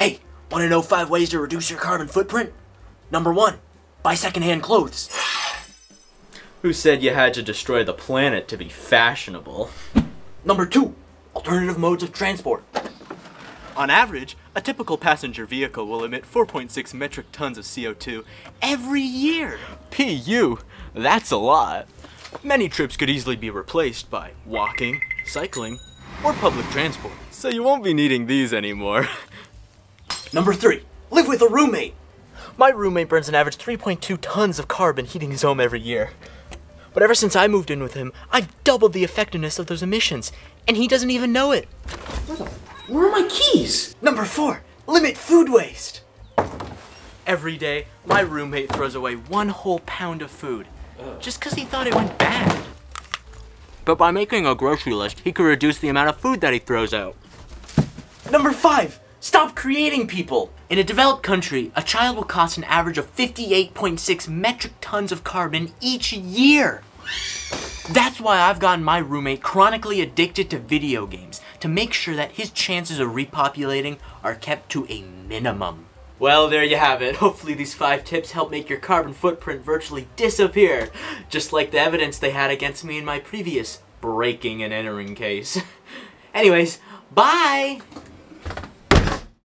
Hey, want to know 5 ways to reduce your carbon footprint? Number 1, buy secondhand clothes. Who said you had to destroy the planet to be fashionable? Number 2, alternative modes of transport. On average, a typical passenger vehicle will emit 4.6 metric tons of CO2 every year. PU, that's a lot. Many trips could easily be replaced by walking, cycling, or public transport. So you won't be needing these anymore. Number 3, live with a roommate. My roommate burns an average 3.2 tons of carbon heating his home every year. But ever since I moved in with him, I've doubled the effectiveness of those emissions, and he doesn't even know it. Where are my keys? Number 4, limit food waste. Every day, my roommate throws away 1 whole pound of food, just because he thought it went bad. But by making a grocery list, he could reduce the amount of food that he throws out. Number 5, stop creating people. In a developed country, a child will cost an average of 58.6 metric tons of carbon each year. That's why I've gotten my roommate chronically addicted to video games, to make sure that his chances of repopulating are kept to a minimum. Well, there you have it. Hopefully these 5 tips help make your carbon footprint virtually disappear, just like the evidence they had against me in my previous breaking and entering case. Anyways, bye!